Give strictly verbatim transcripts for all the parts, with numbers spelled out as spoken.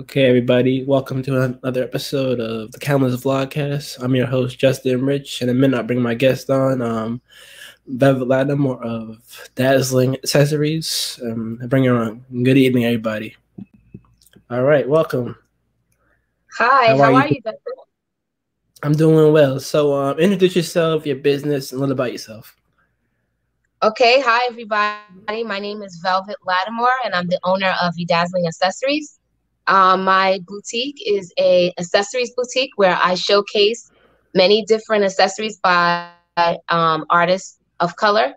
Okay, everybody, welcome to another episode of the Camel's Vlogcast. I'm your host, Justin Rich, and in a minute I'll bring my guest on, um, Velvet Lattimore of Dazzling Accessories. Um, bring her on. Good evening, everybody. All right, welcome. Hi, how, how are, are you? you Justin? I'm doing well. So um, introduce yourself, your business, and a little about yourself. Okay, hi, everybody. My name is Velvet Lattimore, and I'm the owner of Bedazzling Accessories. Um, my boutique is a accessories boutique where I showcase many different accessories by um, artists of color,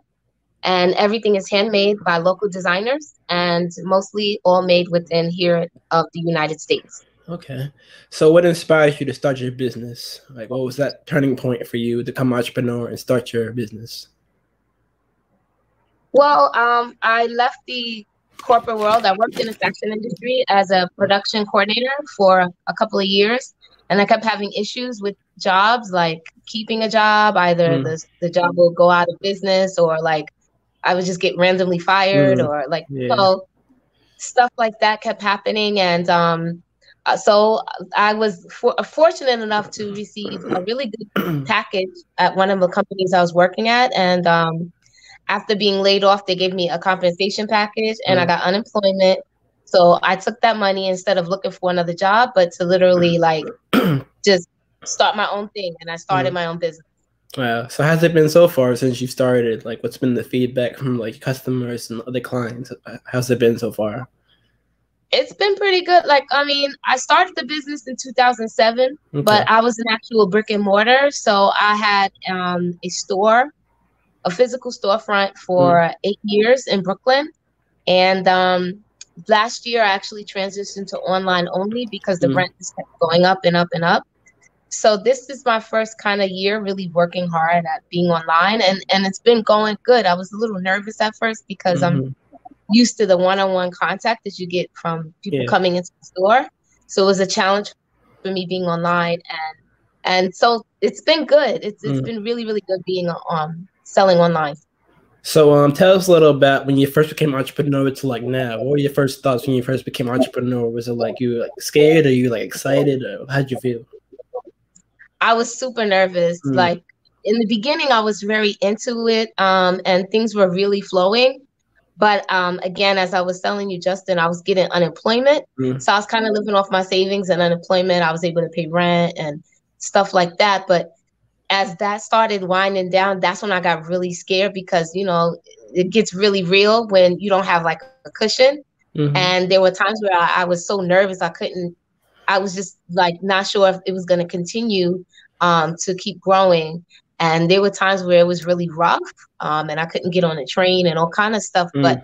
and everything is handmade by local designers and mostly all made within here of the United States. Okay. So what inspires you to start your business? Like, what was that turning point for you to become an entrepreneur and start your business? Well, um, I left the corporate world. I worked in the fashion industry as a production coordinator for a couple of years, and I kept having issues with jobs, like keeping a job. Either mm. the, the job will go out of business, or like I would just get randomly fired, mm. or like yeah. so stuff like that kept happening. And um, so I was for fortunate enough to receive a really good package at one of the companies I was working at, and um, after being laid off, they gave me a compensation package and mm. I got unemployment. So I took that money instead of looking for another job, but to literally like just start my own thing. And I started mm. my own business. Wow. So how's it been so far since you started? Like, what's been the feedback from like customers and other clients? How's it been so far? It's been pretty good. Like, I mean, I started the business in two thousand seven, okay. but I was an actual brick and mortar. So I had um, a store. a physical storefront for mm. eight years in Brooklyn. And um, last year I actually transitioned to online only because the mm. rent just kept going up and up and up. So this is my first kind of year really working hard at being online, and, and it's been going good. I was a little nervous at first because mm-hmm. I'm used to the one-on-one contact that you get from people yeah. coming into the store. So it was a challenge for me being online. And and so it's been good. It's, it's mm. been really, really good being on. selling online. So um, tell us a little about when you first became entrepreneur to like now. What were your first thoughts when you first became entrepreneur? Was it like you were like scared, or you like excited, or how'd you feel? I was super nervous. Mm. Like in the beginning, I was very into it, um, and things were really flowing. But um, again, as I was telling you, Justin, I was getting unemployment. Mm. So I was kind of living off my savings and unemployment. I was able to pay rent and stuff like that. But as that started winding down, that's when I got really scared because, you know, it gets really real when you don't have like a cushion. Mm-hmm. And there were times where I, I was so nervous. I couldn't, I was just like not sure if it was going to continue um, to keep growing. And there were times where it was really rough um, and I couldn't get on a train and all kind of stuff. Mm. But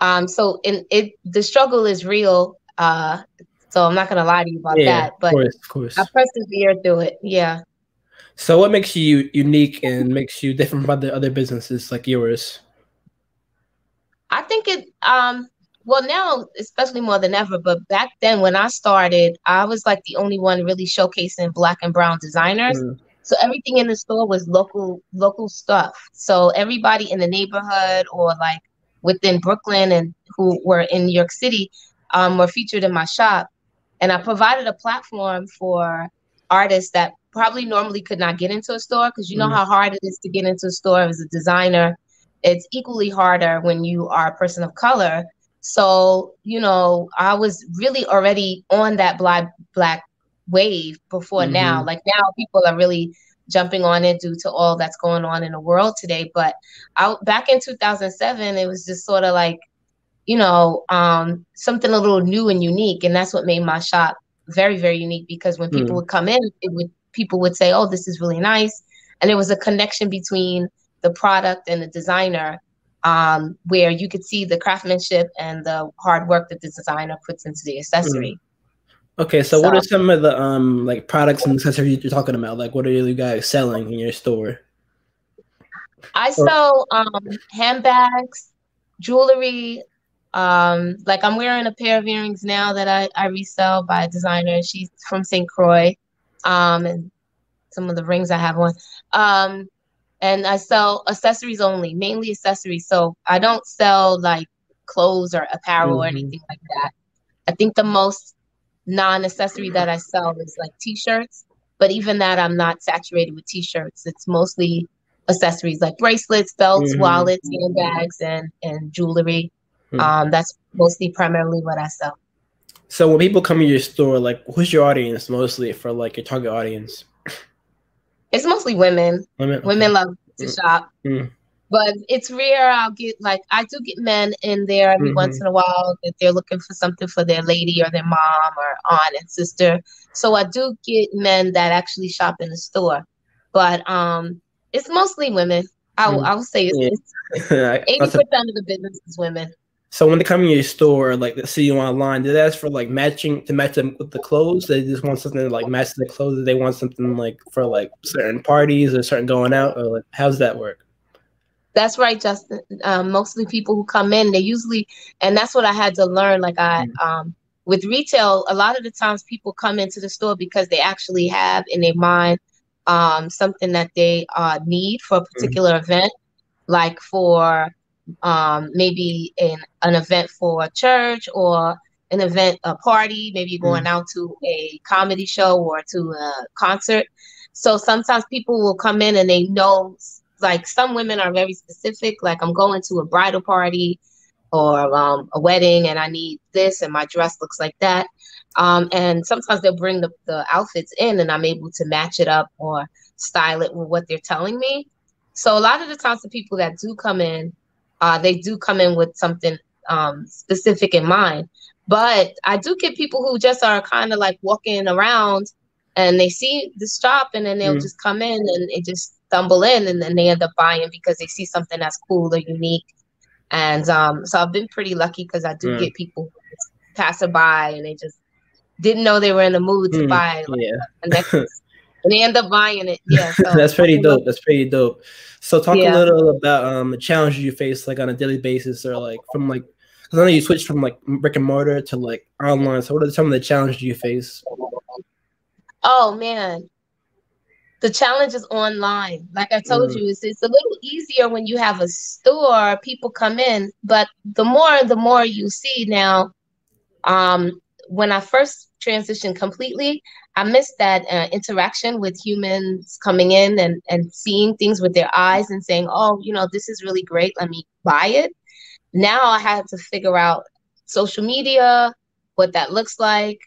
um, so in, it, the struggle is real. Uh, so I'm not going to lie to you about yeah, that. But of course, of course. I persevered through it. Yeah. So what makes you unique and makes you different from the other businesses like yours? I think it, um, well, now, especially more than ever, but back then when I started, I was like the only one really showcasing black and brown designers. Mm. So everything in the store was local, local stuff. So everybody in the neighborhood or like within Brooklyn and who were in New York City um, were featured in my shop. And I provided a platform for artists that probably normally could not get into a store, because you know mm. how hard it is to get into a store as a designer. It's equally harder when you are a person of color. So, you know, I was really already on that black black wave before mm-hmm. now. Like now people are really jumping on it due to all that's going on in the world today. But I, back in two thousand seven, it was just sort of like, you know, um, something a little new and unique. And that's what made my shop very, very unique, because when people mm. would come in, it would people would say, oh, this is really nice. And it was a connection between the product and the designer um, where you could see the craftsmanship and the hard work that the designer puts into the accessory. Mm. Okay, so, so what are some of the um, like products and accessories you're talking about? Like, what are you guys selling in your store? I sell um, handbags, jewelry. Um, like I'm wearing a pair of earrings now that I, I resell by a designer. She's from Saint Croix. Um, and some of the rings I have on. Um, and I sell accessories only, mainly accessories. So I don't sell like clothes or apparel mm-hmm. or anything like that. I think the most non-accessory that I sell is like t-shirts, but even that I'm not saturated with t-shirts. It's mostly accessories like bracelets, belts, mm-hmm. wallets, handbags, and, and jewelry. Mm-hmm. Um, that's mostly primarily what I sell. So when people come to your store, like, who's your audience mostly for, like, your target audience? It's mostly women. Women, okay. Women love to mm-hmm. shop. Mm-hmm. But it's rare I'll get, like, I do get men in there every mm-hmm. once in a while that they're looking for something for their lady or their mom or aunt and sister. So I do get men that actually shop in the store. But um, it's mostly women. I will mm-hmm. say it's, it's eighty percent of the business is women. So when they come to your store, like, they see you online, do they ask for, like, matching to match them with the clothes? They just want something to, like, match the clothes? Do they want something, like, for, like, certain parties or certain going out? Or, like, how does that work? That's right, Justin. Um, mostly people who come in, they usually, and that's what I had to learn. Like I, um, with retail, a lot of the times people come into the store because they actually have in their mind um, something that they uh, need for a particular mm-hmm. event, like for um, maybe an, an event for a church or an event, a party, maybe you're going mm-hmm. out to a comedy show or to a concert. So sometimes people will come in and they know, like, some women are very specific, like, I'm going to a bridal party or um, a wedding and I need this and my dress looks like that. Um, and sometimes they'll bring the, the outfits in and I'm able to match it up or style it with what they're telling me. So a lot of the times the people that do come in, uh, they do come in with something um, specific in mind. But I do get people who just are kind of like walking around and they see the shop and then they'll mm. just come in and it just stumble in and then they end up buying because they see something that's cool or unique. And um, so I've been pretty lucky because I do mm. get people passing by and they just didn't know they were in the mood to mm. buy. Like, yeah. And, that's, and they end up buying it. Yeah. So that's pretty dope. About, that's pretty dope. So talk yeah. a little about um, the challenges you face, like, on a daily basis, or like from like, because I know you switched from like brick and mortar to like online. So what are some of the challenges you face? Oh, man. The challenge is online. Like I told mm. you, it's, it's a little easier when you have a store, people come in, but the more, the more you see now, um, when I first transitioned completely, I missed that uh, interaction with humans coming in and, and seeing things with their eyes and saying, oh, you know, this is really great. Let me buy it. Now I had to figure out social media, what that looks like,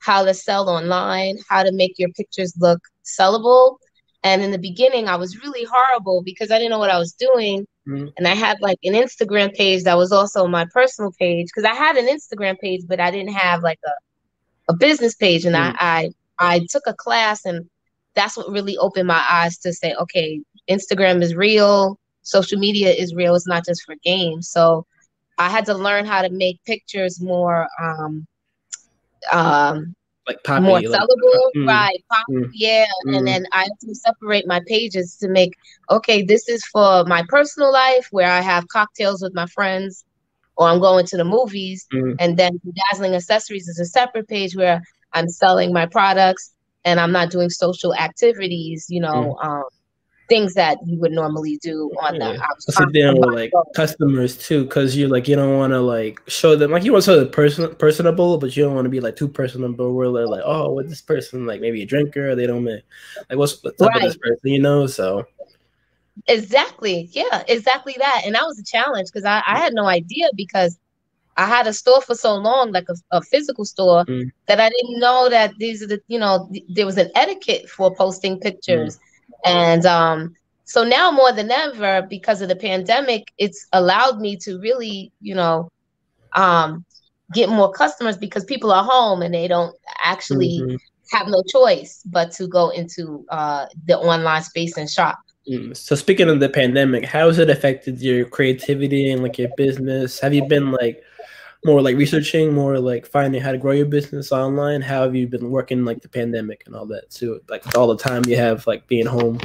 how to sell online, how to make your pictures look sellable. And in the beginning, I was really horrible because I didn't know what I was doing. Mm-hmm. And I had like an Instagram page that was also my personal page, because I had an Instagram page, but I didn't have like a, a business page. And mm-hmm. I, I, I took a class, and that's what really opened my eyes to say, okay, Instagram is real. Social media is real. It's not just for games. So I had to learn how to make pictures more, um, um, like poppy, more sellable, like, mm, right? Pop, mm, yeah, mm. And then I have to separate my pages to make, okay, this is for my personal life where I have cocktails with my friends, or I'm going to the movies, mm. and then Dazzling Accessories is a separate page where I'm selling my products and I'm not doing social activities, you know, mm. um, things that you would normally do on yeah. that. So then with like phone. customers too, because you like you don't want to like show them, like, you want to show them person personable, but you don't want to be like too personable where they're like, oh, what this person, like, maybe a drinker, they don't make, like, what's up right. with this person, you know? So exactly, yeah, exactly that, and that was a challenge because I, I had no idea, because I had a store for so long, like a, a physical store, mm. that I didn't know that these are the, you know, th there was an etiquette for posting pictures. Mm. And um, so now more than ever, because of the pandemic, it's allowed me to really, you know, um, get more customers, because people are home and they don't actually mm-hmm. have no choice but to go into uh, the online space and shop. Mm. So speaking of the pandemic, how has it affected your creativity and like your business? Have you been like more like researching, more like finding how to grow your business online? How have you been working like the pandemic and all that too? Like all the time you have like being home?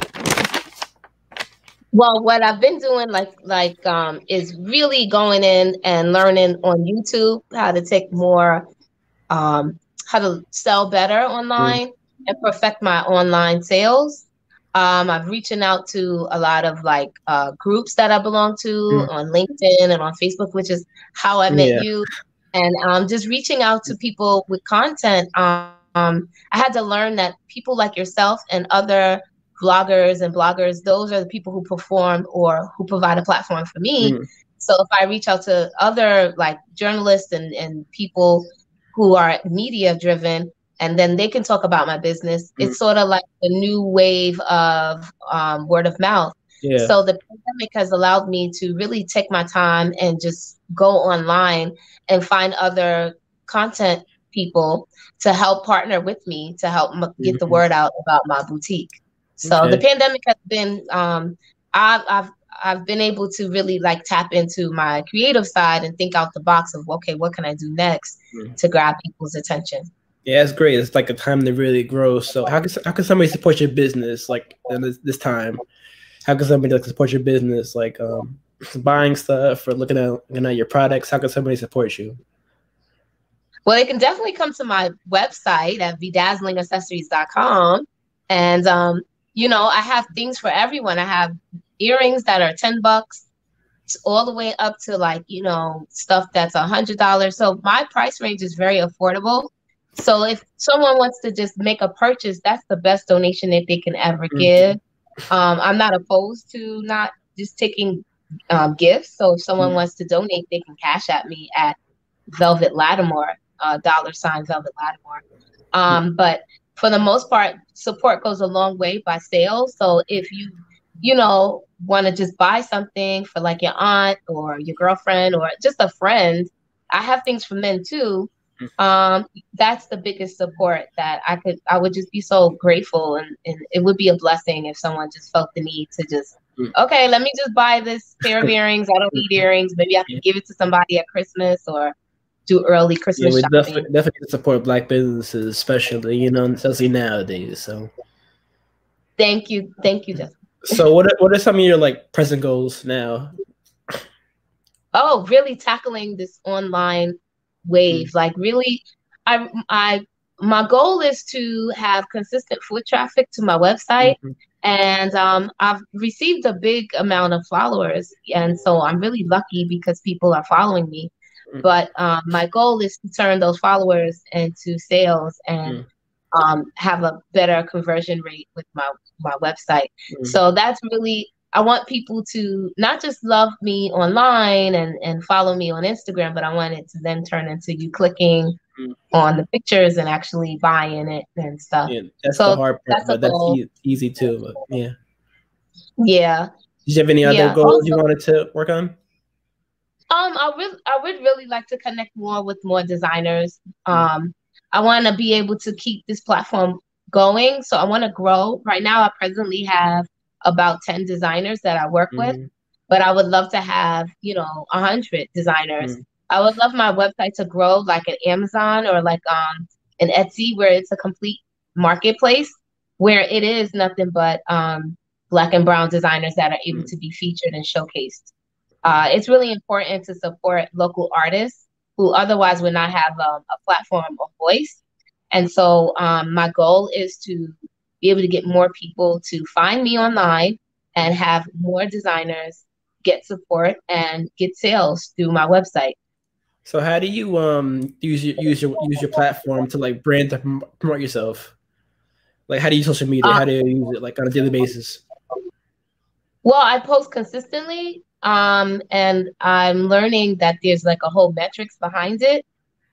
Well, what I've been doing like like um, is really going in and learning on YouTube how to take more, um, how to sell better online mm. and perfect my online sales. Um, I'm reaching out to a lot of like uh, groups that I belong to mm. on LinkedIn and on Facebook, which is how I met yeah. you. and um, just reaching out to people with content. Um, um, I had to learn that people like yourself and other bloggers and bloggers, those are the people who perform or who provide a platform for me. Mm. So if I reach out to other like journalists and, and people who are media driven, and then they can talk about my business, mm. it's sort of like the new wave of um, word of mouth. Yeah. So the pandemic has allowed me to really take my time and just go online and find other content people to help partner with me to help m get mm-hmm. the word out about my boutique. So okay. the pandemic has been, um, I've, I've, I've been able to really like tap into my creative side and think out the box of, okay, what can I do next mm-hmm. to grab people's attention? Yeah, it's great. It's like a time to really grow. So how can, how can somebody support your business like in this, this time? How can somebody like support your business, like um, buying stuff or looking at, looking at your products? How can somebody support you? Well, they can definitely come to my website at Bedazzling Accessories dot com. And, um, you know, I have things for everyone. I have earrings that are ten bucks all the way up to like, you know, stuff that's a hundred dollars. So my price range is very affordable. So if someone wants to just make a purchase, that's the best donation that they can ever mm-hmm. give. Um, I'm not opposed to not just taking um, gifts. So if someone mm-hmm. wants to donate, they can cash at me at Velvet Lattimore, uh, dollar sign Velvet Lattimore. Um, mm-hmm. But for the most part, support goes a long way by sales. So if you, you know, want to just buy something for like your aunt or your girlfriend or just a friend, I have things for men too. Um, that's the biggest support that I could, I would just be so grateful. And, and it would be a blessing if someone just felt the need to just, okay, let me just buy this pair of earrings. I don't need earrings. Maybe I can give it to somebody at Christmas or do early Christmas yeah, shopping. Definitely, definitely support Black businesses, especially, you know, especially nowadays. So thank you. Thank you, Justin. So what are, what are some of your like present goals now? Oh, really tackling this online wave. Like really, I, I, my goal is to have consistent foot traffic to my website. Mm-hmm. And um, I've received a big amount of followers. And so I'm really lucky because people are following me. Mm-hmm. But um, my goal is to turn those followers into sales and mm-hmm. um, have a better conversion rate with my, my website. Mm-hmm. So that's really, I want people to not just love me online and, and follow me on Instagram, but I want it to then turn into you clicking mm-hmm. on the pictures and actually buying it and stuff. Yeah, that's so the hard part, that's but that's e easy too. But yeah. Yeah. Did you have any other yeah. goals also, you wanted to work on? Um, I would, I would really like to connect more with more designers. Um, I want to be able to keep this platform going. So I want to grow. Right now, I presently have about ten designers that I work mm-hmm. with, but I would love to have, you know, a hundred designers. Mm-hmm. I would love my website to grow like an Amazon or like um an Etsy, where it's a complete marketplace where it is nothing but um Black and brown designers that are able mm-hmm. to be featured and showcased. Uh, it's really important to support local artists who otherwise would not have um, a platform or voice. And so um, my goal is to be able to get more people to find me online and have more designers get support and get sales through my website. So how do you um, use your, use your, use your platform to like brand, to promote yourself? Like how do you use social media? Um, how do you use it like on a daily basis? Well, I post consistently um, and I'm learning that there's like a whole metrics behind it.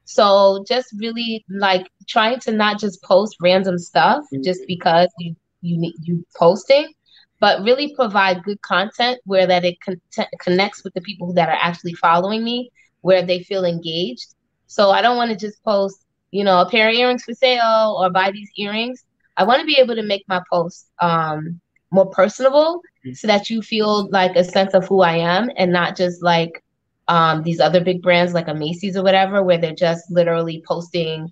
So just really like trying to not just post random stuff mm-hmm. just because you you need you posting, but really provide good content where that it con connects with the people that are actually following me, where they feel engaged. So I don't want to just post, you know, a pair of earrings for sale or buy these earrings. I want to be able to make my posts um, more personable mm-hmm. so that you feel like a sense of who I am and not just like Um, these other big brands like a Macy's or whatever, where they're just literally posting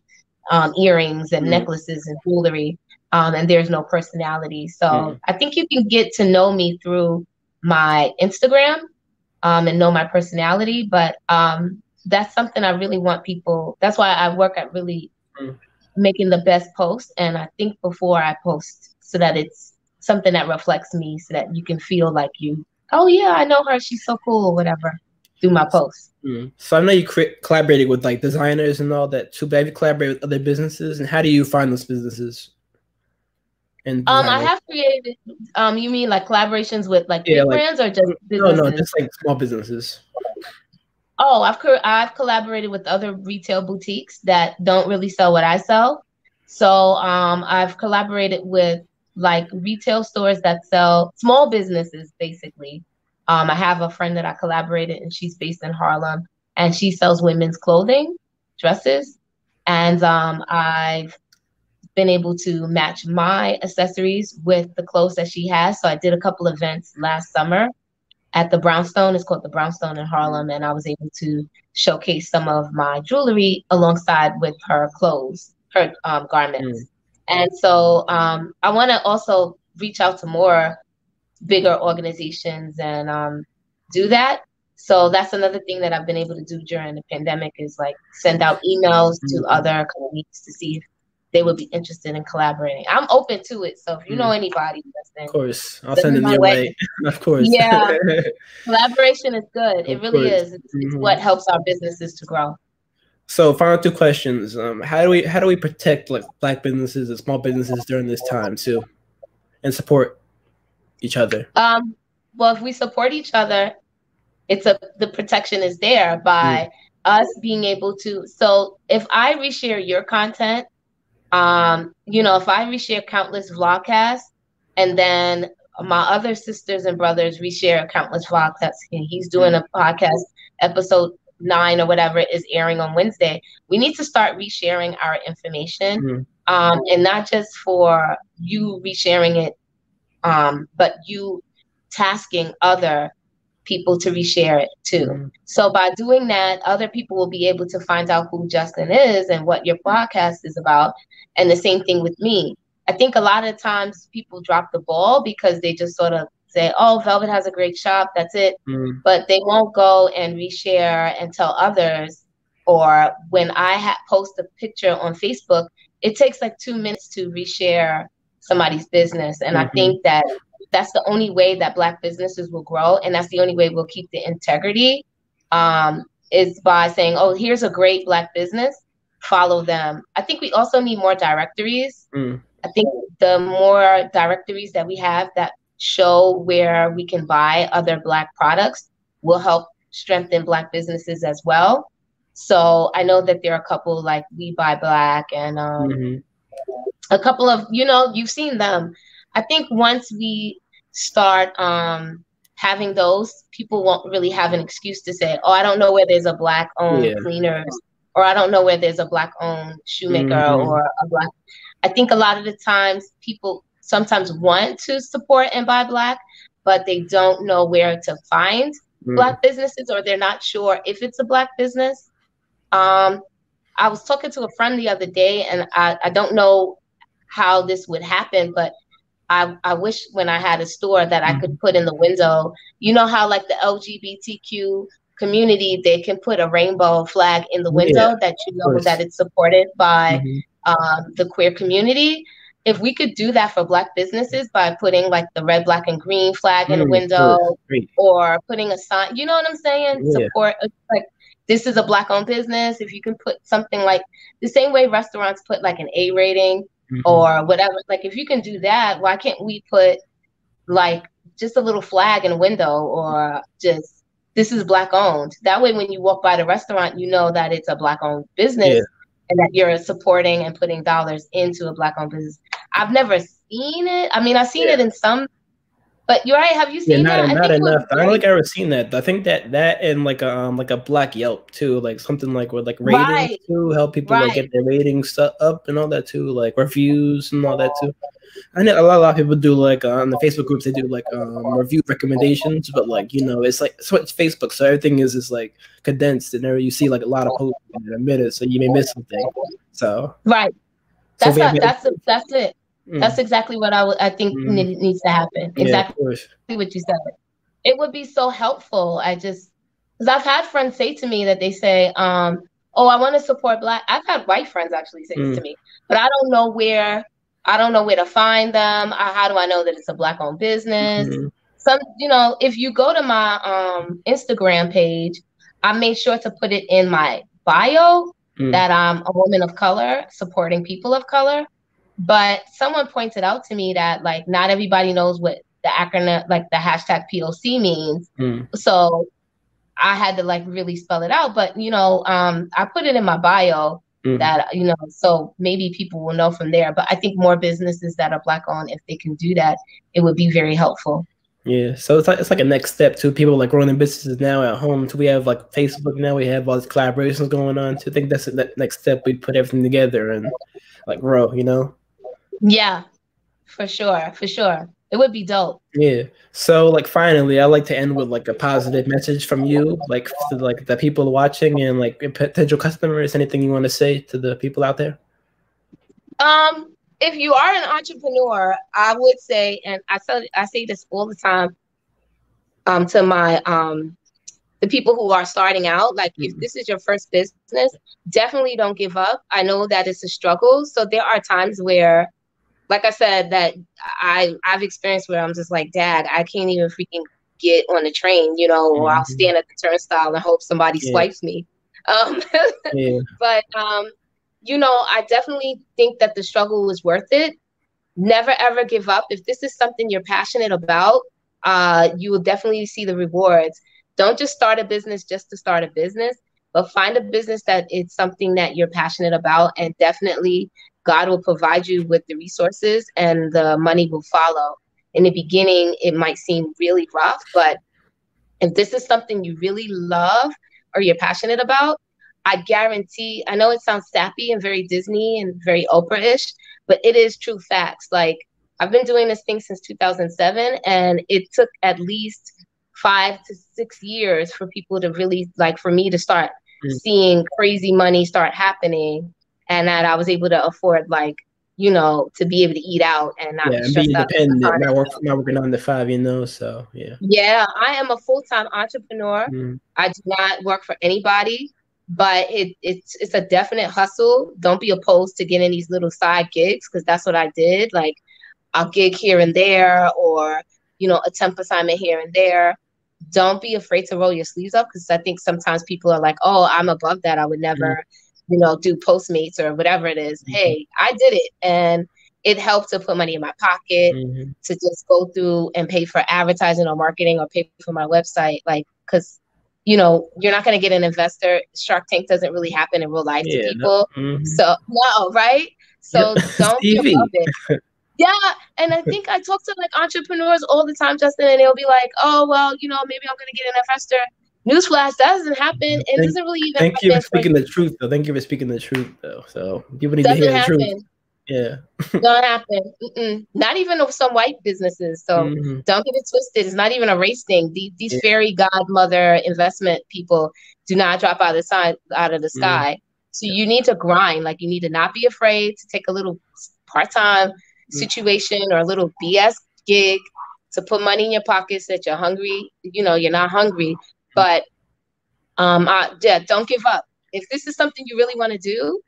um, earrings and mm. necklaces and jewelry, um, and there's no personality. So mm. I think you can get to know me through my Instagram um, and know my personality, but um, that's something I really want people, that's why I work at really mm. making the best post, and I think before I post so that it's something that reflects me so that you can feel like you, oh yeah, I know her, she's so cool, whatever. through my posts. Mm-hmm. So I know you collaborated with like designers and all that too, but have you collaborated with other businesses, and how do you find those businesses? And um, I have created. Um, you mean like collaborations with like big yeah, like, brands or just businesses? No, no, just like small businesses. Oh, I've co I've collaborated with other retail boutiques that don't really sell what I sell. So um, I've collaborated with like retail stores that sell small businesses, basically. Um, I have a friend that I collaborated, and she's based in Harlem, and she sells women's clothing, dresses, and um, I've been able to match my accessories with the clothes that she has. So I did a couple events last summer at the Brownstone. It's called the Brownstone in Harlem. And I was able to showcase some of my jewelry alongside with her clothes, her um, garments. Mm. And so um, I want to also reach out to more bigger organizations and um, do that. So that's another thing that I've been able to do during the pandemic is like send out emails mm. to other companies to see if they would be interested in collaborating. I'm open to it, so if you know anybody, Justin, of course, I'll send them your way. Of course, yeah, collaboration is good. Of it really course. Is. It's, mm-hmm. it's what helps our businesses to grow. So, final two questions: um, how do we how do we protect like black businesses and small businesses during this time too, and support each other? Um, well, if we support each other, it's a the protection is there by mm. us being able to. So, if I reshare your content. Um, you know, if I reshare countless vlogcasts, and then my other sisters and brothers reshare countless vlogcasts, and he's doing a podcast, episode nine or whatever is airing on Wednesday, we need to start resharing our information, mm-hmm. um, and not just for you resharing it, um, but you tasking other people to reshare it too. Mm-hmm. So by doing that, other people will be able to find out who Justin is and what your podcast is about. And the same thing with me. I think a lot of times people drop the ball because they just sort of say, oh, Velvet has a great shop, that's it. Mm-hmm. But they won't go and reshare and tell others. Or when I ha post a picture on Facebook, it takes like two minutes to reshare somebody's business. And mm-hmm. I think that that's the only way that black businesses will grow. And that's the only way we'll keep the integrity um, is by saying, oh, here's a great black business, follow them. I think we also need more directories. Mm. I think the more directories that we have that show where we can buy other black products will help strengthen black businesses as well. So I know that there are a couple like We Buy Black and um, mm-hmm. a couple of, you know, you've seen them. I think once we start um, having those, people won't really have an excuse to say, oh, I don't know where there's a black-owned yeah. cleaner, or I don't know where there's a black-owned shoemaker mm-hmm. or a black. I think a lot of the times people sometimes want to support and buy black, but they don't know where to find mm-hmm. black businesses, or they're not sure if it's a black business. Um, I was talking to a friend the other day, and I, I don't know how this would happen, but I, I wish when I had a store that I could put in the window, you know how like the L G B T Q community, they can put a rainbow flag in the window yeah, that you know that it's supported by mm-hmm. um, the queer community. If we could do that for black businesses by putting like the red, black, and green flag mm-hmm. in the window Good. Or putting a sign, you know what I'm saying? Yeah. Support, like this is a black owned business. If you can put something like the same way restaurants put like an A rating, Mm-hmm. or whatever, like if you can do that, why can't we put like just a little flag in a window or just this is black owned? That way when you walk by the restaurant, you know that it's a black owned business yeah. and that you're supporting and putting dollars into a black owned business. I've never seen it. I mean, I've seen yeah. it in some, but you're right. Have you seen yeah, not, that? Not I think enough. I don't think I've ever seen that. I think that that and like a, um like a black Yelp too, like something like with like ratings right. too, help people right. like get their ratings up and all that too, like reviews and all that too. I know a lot, a lot of people do like uh, on the Facebook groups they do like um, review recommendations, but like you know it's like so it's Facebook, so everything is is like condensed, and there you see like a lot of posts in a minute, so you may miss something. So right, that's so a, that's a, that's it. Mm. That's exactly what I, w I think mm. needs to happen. Exactly yeah, what you said. It would be so helpful. I just, because I've had friends say to me that they say, um, oh, I want to support black. I've had white friends actually say mm. this to me, but I don't know where, I don't know where to find them. I, how do I know that it's a black owned business? Mm -hmm. some, you know, if you go to my um, Instagram page, I made sure to put it in my bio mm. that I'm a woman of color supporting people of color. But someone pointed out to me that, like, not everybody knows what the acronym, like the hashtag P O C means. Mm. So I had to like really spell it out. But, you know, um, I put it in my bio mm. that, you know, so maybe people will know from there. But I think more businesses that are Black owned, if they can do that, it would be very helpful. Yeah, so it's like, it's like a next step too. People like growing their businesses now at home too. We have like Facebook now. We have all these collaborations going on too. I think that's the next step. We put everything together and like grow, you know? Yeah, for sure, for sure. It would be dope. Yeah. So like finally, I like to end with like a positive message from you, like to like the people watching and like potential customers. Anything you want to say to the people out there? Um. If you are an entrepreneur, I would say, and I tell, I say this all the time um, to my um, the people who are starting out. Like, mm-hmm. if this is your first business, definitely don't give up. I know that it's a struggle. So there are times where, like I said, that I I've experienced where I'm just like, Dad, I can't even freaking get on the train, you know, mm-hmm. or I'll stand at the turnstile and hope somebody yeah. swipes me. Um, yeah. But um, you know, I definitely think that the struggle was worth it. Never, ever give up. If this is something you're passionate about, uh, you will definitely see the rewards. Don't just start a business just to start a business, but find a business that it's something that you're passionate about. And definitely God will provide you with the resources and the money will follow. In the beginning, it might seem really rough, but if this is something you really love or you're passionate about, I guarantee, I know it sounds sappy and very Disney and very Oprah-ish, but it is true facts. Like, I've been doing this thing since two thousand seven, and it took at least five to six years for people to really, like, for me to start mm-hmm. seeing crazy money start happening, and that I was able to afford, like, you know, to be able to eat out and not yeah, be stressed out. Independent. Now we're, now we're going on to five, you know, so, yeah. Yeah, I am a full-time entrepreneur. Mm-hmm. I do not work for anybody. But it, it's it's a definite hustle. Don't be opposed to getting these little side gigs, because that's what I did. Like, I'll gig here and there, or, you know, a temp assignment here and there. Don't be afraid to roll your sleeves up, because I think sometimes people are like, oh, I'm above that. I would never, mm-hmm. you know, do Postmates or whatever it is. Mm-hmm. Hey, I did it. And it helped to put money in my pocket, mm-hmm. to just go through and pay for advertising or marketing or pay for my website. Like, because you know, you're not going to get an investor. Shark Tank doesn't really happen in real life yeah, to people. No. Mm-hmm. So, no, right? So don't give up it. Yeah, and I think I talk to, like, entrepreneurs all the time, Justin, and they'll be like, oh, well, you know, maybe I'm going to get an investor. Newsflash, that doesn't happen. It doesn't really even thank happen. Thank you for speaking the truth, though. Thank you for speaking the truth, though. So people need doesn't to hear happen. The truth. Yeah. Don't happen. Mm-mm. Not even with some white businesses. So mm-hmm. don't get it twisted. It's not even a race thing. These, these yeah. fairy godmother investment people do not drop out of the side, out of the sky. Mm-hmm. So you need to grind. Like, you need to not be afraid to take a little part-time mm-hmm. situation or a little B S gig to put money in your pockets that you're hungry. You know, you're not hungry, but um, I, yeah, don't give up. If this is something you really want to do,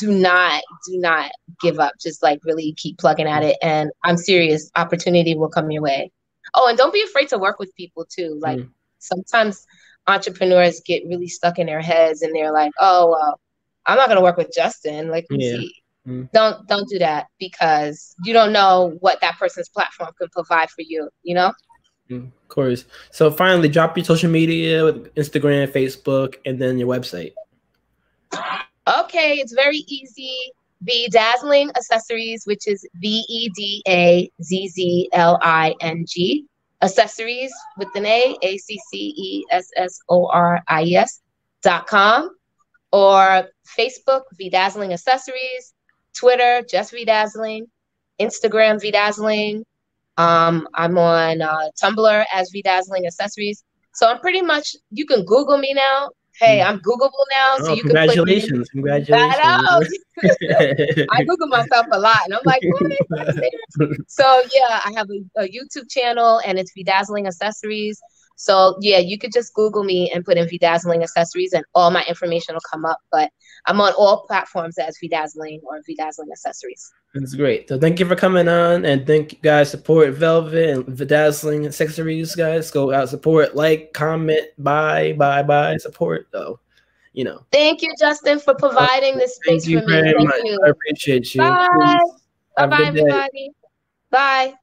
do not, do not give up. Just like really keep plugging at it. And I'm serious, opportunity will come your way. Oh, and don't be afraid to work with people too. Like mm. sometimes entrepreneurs get really stuck in their heads and they're like, oh, well, I'm not going to work with Justin. Like, yeah. see, mm. don't, don't do that, because you don't know what that person's platform can provide for you, you know? Mm, of course. So finally, drop your social media with Instagram, Facebook, and then your website. Okay, it's very easy. Bedazzling Accessories, which is B E D A Z Z L I N G, accessories with an A, A C C E S S O R I E S dot com, or Facebook, Bedazzling Accessories, Twitter, just Bedazzling, Instagram, Bedazzling. Um, I'm on uh, Tumblr as Bedazzling Accessories. So I'm pretty much, you can Google me now. Hey, I'm Googleable now, so oh, you can congratulations, put me congratulations. Out. I Google myself a lot, and I'm like, what? So yeah, I have a, a YouTube channel, and it's Bedazzling Accessories. So yeah, you could just Google me and put in Bedazzling Accessories and all my information will come up. But I'm on all platforms as Bedazzling or Bedazzling Accessories. That's great. So thank you for coming on, and thank you guys. Support Velvet and Bedazzling Accessories, guys. Go out, support, like, comment, buy, buy, buy, support though. You know. Thank you, Justin, for providing this space for me. Thank you very much. I appreciate you. Bye. Bye-bye, everybody. Bye.